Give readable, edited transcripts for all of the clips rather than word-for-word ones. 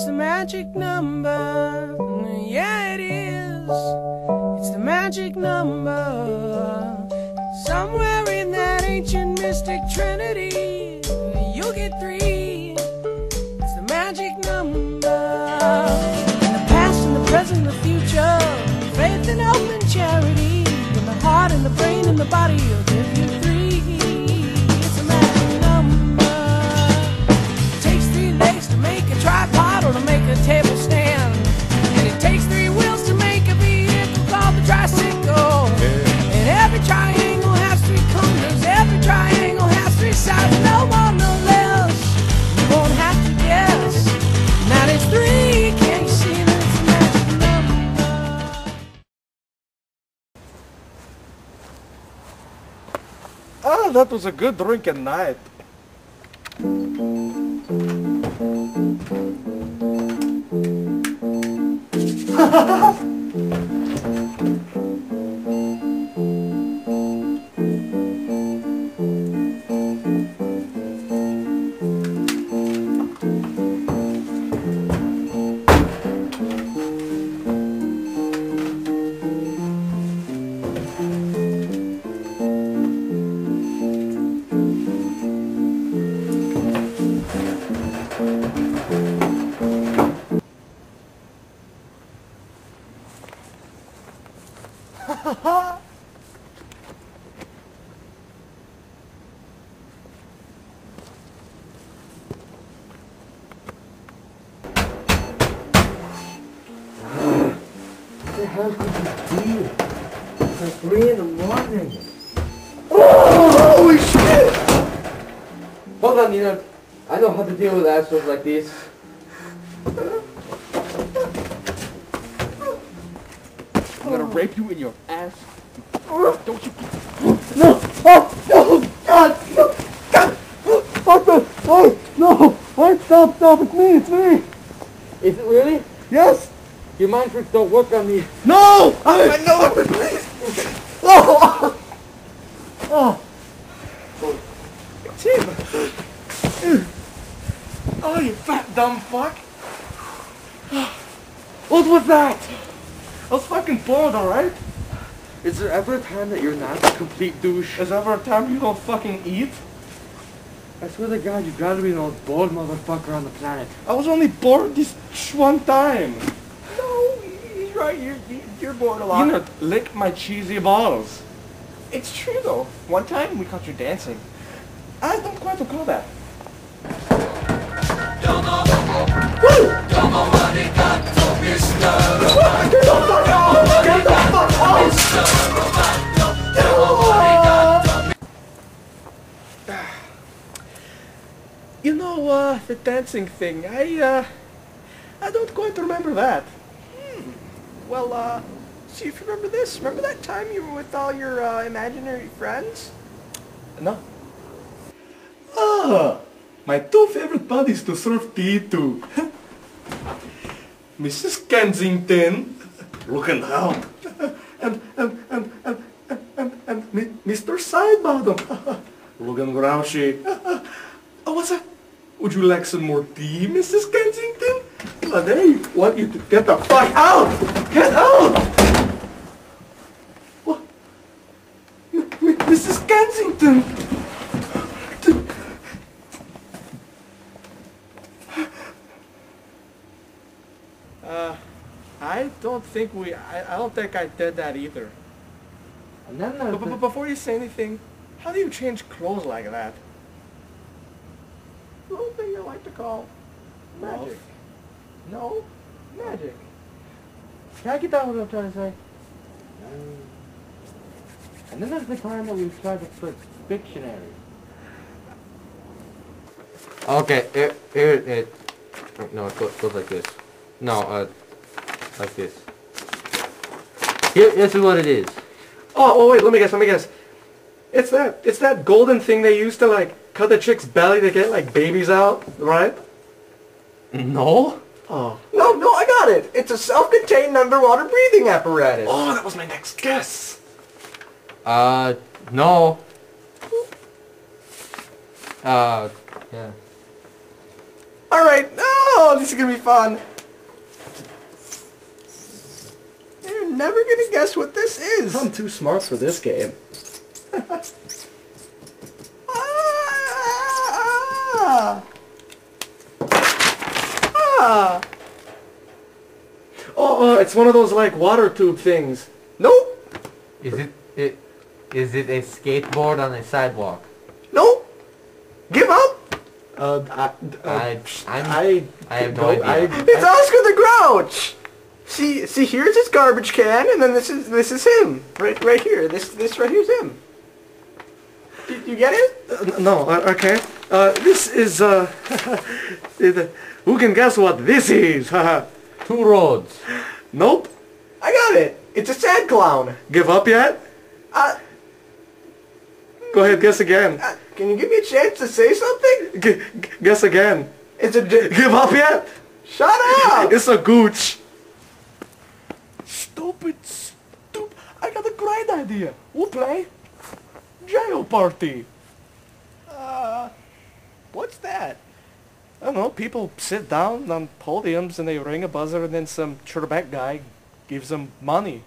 It's the magic number. Yeah, it is. It's the magic number. Somewhere in that ancient mystic trinity, you'll get three. It's the magic number. In the past, in the present, in the future, faith and hope and charity, in the heart and the brain and the body, you'll give you three. Tripod or to make a table stand, and it takes three wheels to make a vehicle called the tricycle. Yeah. And every triangle has three corners, every triangle has three sides, no more, no less. You won't have to guess. Now there's three, can you see that it's a magic number? Ah, that was a good drinking night. What the hell could you do? It's like 3 in the morning. Oh, holy shit! Hold on, Nina. I know how to deal with assholes like these. I'm gonna rape you in your ass. Don't you... No! Oh, no! God! No! God! What the... Oh! No! Wait, stop! Stop! It's me! It's me! Is it really? Yes! Your mind tricks don't work on me. No! I know it, please! Oh! Oh! Tim! Oh, you fat dumb fuck! What was that? I was fucking bored, alright? Is there ever a time that you're not a complete douche? Is there ever a time you don't fucking eat? I swear to God, you gotta be the most bored motherfucker on the planet. I was only bored this one time. You're bored a lot. You know, lick my cheesy balls. It's true though. One time we caught you dancing. I don't quite recall that. You know, the dancing thing. I don't quite remember that. Well, see if you remember this. Remember that time you were with all your, imaginary friends? No. Ah! My two favorite buddies to serve tea to. Mrs. Kensington, looking out. and Mr. Sidebottom, looking grouchy. Oh, what's that? Would you like some more tea, Mrs. Kensington? Well, they want you to get the fuck out! Get out! What? Mrs. Kensington! I don't think I did that either. No. But before you say anything, how do you change clothes like that? The whole thing I like to call magic. No? Magic. Can I get that what I'm trying to say? And then there's the time that we've tried to put dictionary. Okay, no, it goes like this. No, like this. Here, this is what it is. Oh, wait, let me guess. It's that golden thing they used to, like, cut the chick's belly to get, like, babies out, right? No? Oh. No, I got it! It's a self-contained underwater breathing apparatus! Oh, that was my next guess! No. Yeah. Alright, Oh, this is gonna be fun. You're never gonna guess what this is. I'm too smart for this game. Oh, it's one of those like water tube things. Nope. Is it a skateboard on a sidewalk? Nope. Give up. I have no idea. It's Oscar the Grouch. See, here's his garbage can, and then this is him right here. This right here's him. Did you get it? No. Okay. This is who can guess what this is? Two roads. Nope. I got it. It's a sad clown. Give up yet? Go ahead, guess again. Can you give me a chance to say something? Guess again. It's a give up yet? Shut up! It's a gooch. Stupid. I got a great idea. We'll play Jeopardy. What's that? I don't know, people sit down on podiums and they ring a buzzer and then some Trebek guy gives them money.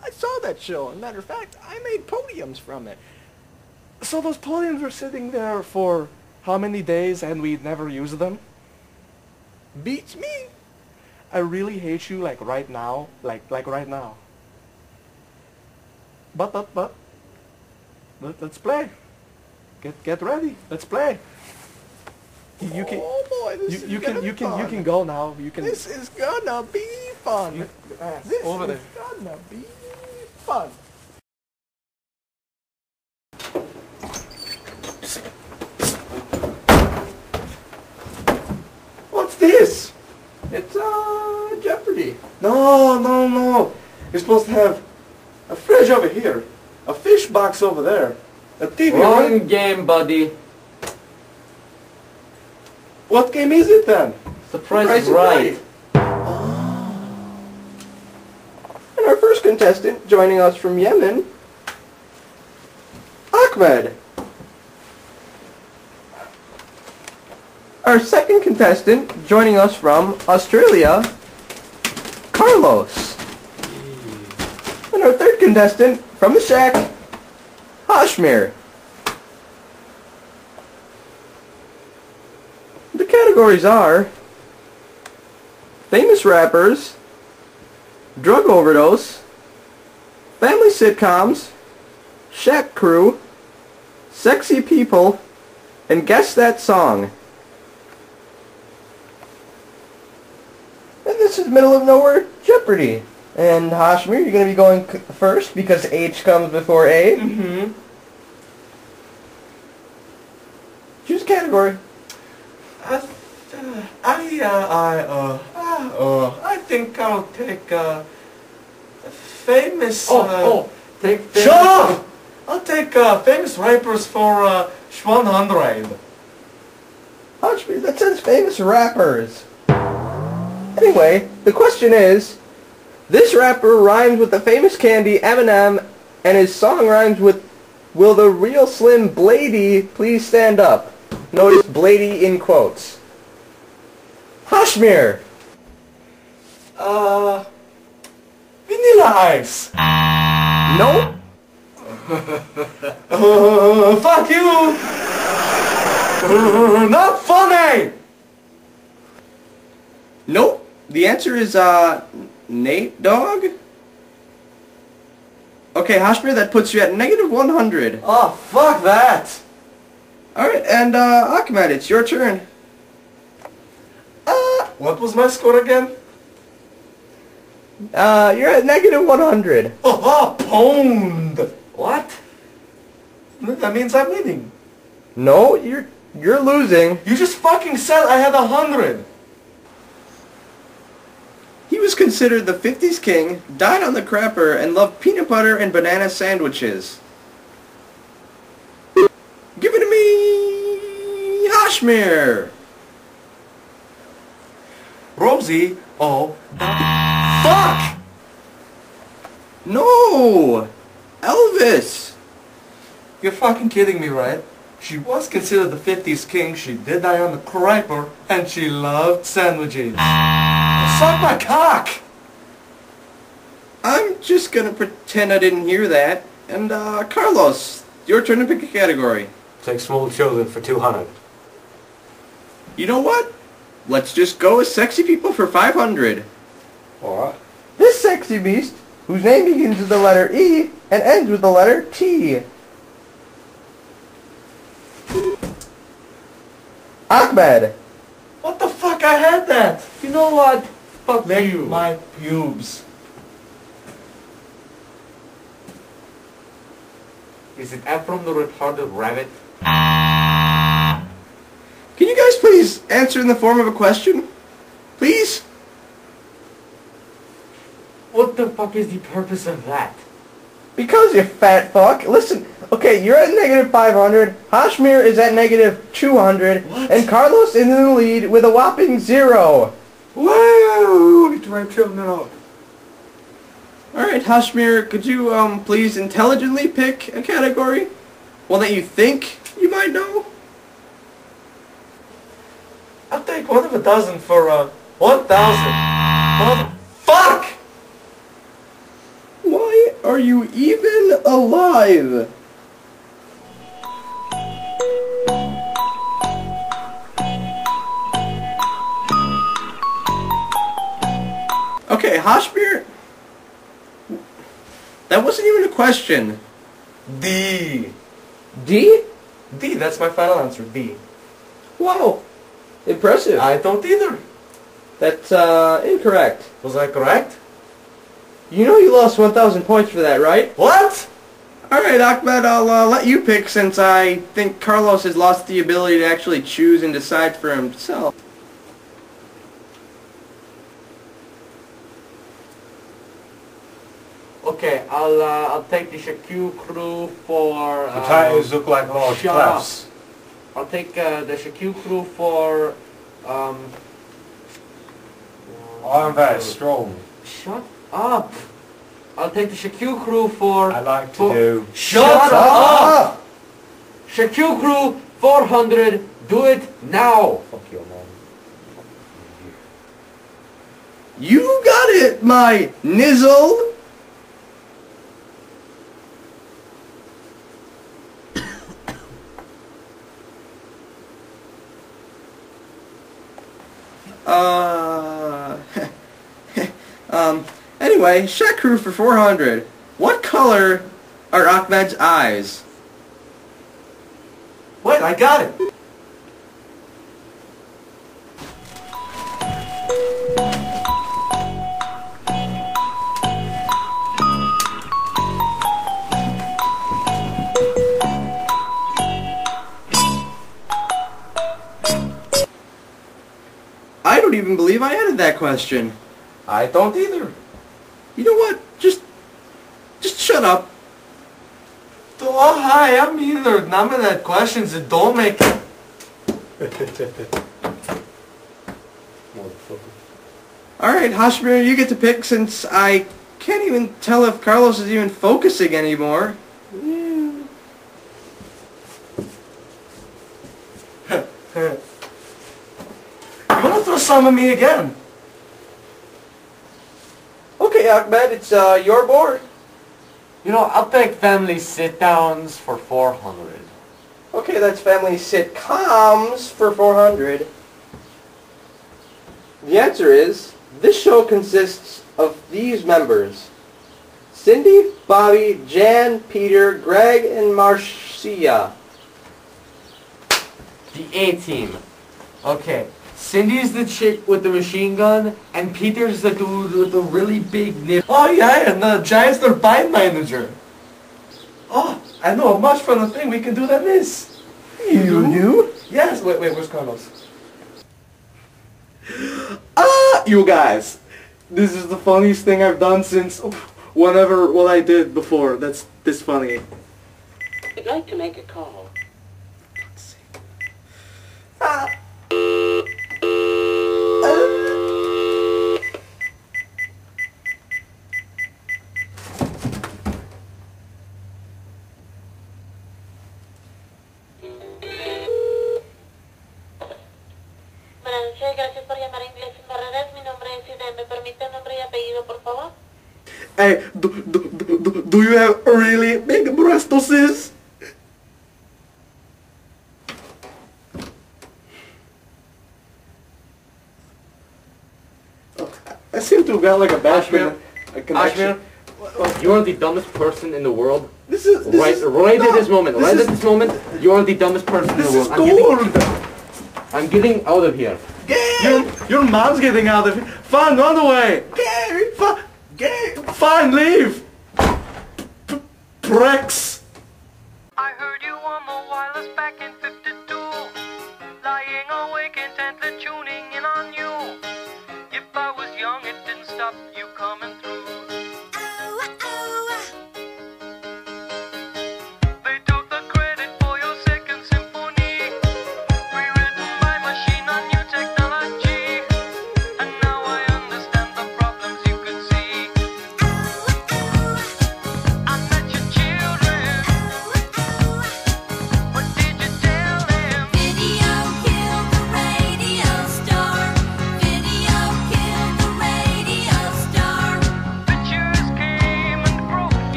I saw that show. As a matter of fact, I made podiums from it. So those podiums were sitting there for how many days and we never used them? Beats me. I really hate you like right now. Like right now. But. Let's play. Get ready. Let's play. You can, oh boy, this is you can go now. You can. This is gonna be fun. This over is there. Gonna be fun. What's this? It's Jeopardy. No. You're supposed to have a fridge over here, a fish box over there, a TV. Wrong game, buddy. What game is it then? The Price is Right. Oh. And our first contestant joining us from Yemen, Achmed. Our second contestant joining us from Australia, Carlos. And our third contestant from the shack, Hashmir. Categories are famous rappers, drug overdose, family sitcoms, shack crew, sexy people, and guess that song. And this is Middle of Nowhere Jeopardy. And Hashmir, you're going to be going first because H comes before A. Mm-hmm. Choose category. I think I'll take famous. Sure. I'll take famous rappers for 100. Hashmir, that says famous rappers. Anyway, the question is: this rapper rhymes with the famous candy M&M, and his song rhymes with "Will the real Slim Blady please stand up?" Notice Blady in quotes. Hashmir! Vanilla Ice! No? Fuck you! Not funny! Nope. The answer is, Nate Dogg? Okay, Hashmir, that puts you at -100. Oh, fuck that! Alright, and Achmed, it's your turn. What was my score again? You're at -100. Oh, pwned! What? That means I'm winning. No, you're losing. You just fucking said I had 100. He was considered the 50s king, died on the crapper, and loved peanut butter and banana sandwiches. Give it to me, Hashmir. Rosie, oh, fuck! No! Elvis! You're fucking kidding me, right? She was considered the 50s king, she did die on the crapper, and she loved sandwiches. Suck my cock! I'm just gonna pretend I didn't hear that. And, Carlos, your turn to pick a category. Take small children for 200. You know what? Let's just go with sexy people for 500. Alright. This sexy beast, whose name begins with the letter E and ends with the letter T. Achmed. What the fuck? I had that. You know what? Fuck you. My pubes. Is it Ephraim the retarded rabbit? Can you guys please answer in the form of a question? Please? What the fuck is the purpose of that? Because you fat fuck. Listen, okay, you're at negative 500, Hashmir is at negative 200, what? And Carlos is in the lead with a whopping 0. Woo! Get my children out. Alright, Hashmir, could you, please intelligently pick a category? One that you think you might know? I'll take one of a dozen for, 1,000. Motherfuck! Why are you even alive? Okay, Hashmir... That wasn't even a question. D. D? D, that's my final answer, D. Wow. Impressive. I don't either. That's, incorrect. Was I correct? You know you lost 1,000 points for that, right? What? Alright, Achmed, I'll, let you pick since I think Carlos has lost the ability to actually choose and decide for himself. Okay, I'll take the Shaquille crew for... the titles look like large claps. I'll take the Shaquille crew for... I'm very strong. Shut up! I'll take the Shaquille crew for... I like to do... Shut up! Shaquille crew, 400, do it now! Fuck your mom. You got it, my nizzle! Anyway, Shaq crew for 400. What color are Achmed's eyes? Wait, I got it! I don't even believe I added that question. I don't either. You know what? Just shut up. Oh, hi, I'm either. None of that questions that don't make it. Alright, Hashmir, you get to pick since I can't even tell if Carlos is even focusing anymore. Yeah. You wanna throw some at me again? Achmed, it's your board. You know, I'll take family sit-downs for 400. Okay, that's family sitcoms for 400. The answer is, this show consists of these members. Cindy, Bobby, Jan, Peter, Greg, and Marcia. The A-team. Okay. Cindy's the chick with the machine gun, and Peter's the dude with the really big nip. Oh yeah, and the Giants their band manager. Oh, I know a much fun thing we can do that is. You knew? Yes, wait, where's Carlos? You guys, this is the funniest thing I've done since whatever what I did before. That's this funny. I'd like to make a call. Let's see. Hey, do you have really big breasts? I seem to have got like a bashment. Ashmir, you're the dumbest person in the world. Right at this moment, you're the dumbest person in the world. I'm getting out of here. Your mom's getting out of here. Fine, run away. Fine, leave. Pricks. I heard you on the wireless back in 52. Lying awake intently tuning in on you. If I was young, it didn't stop you coming.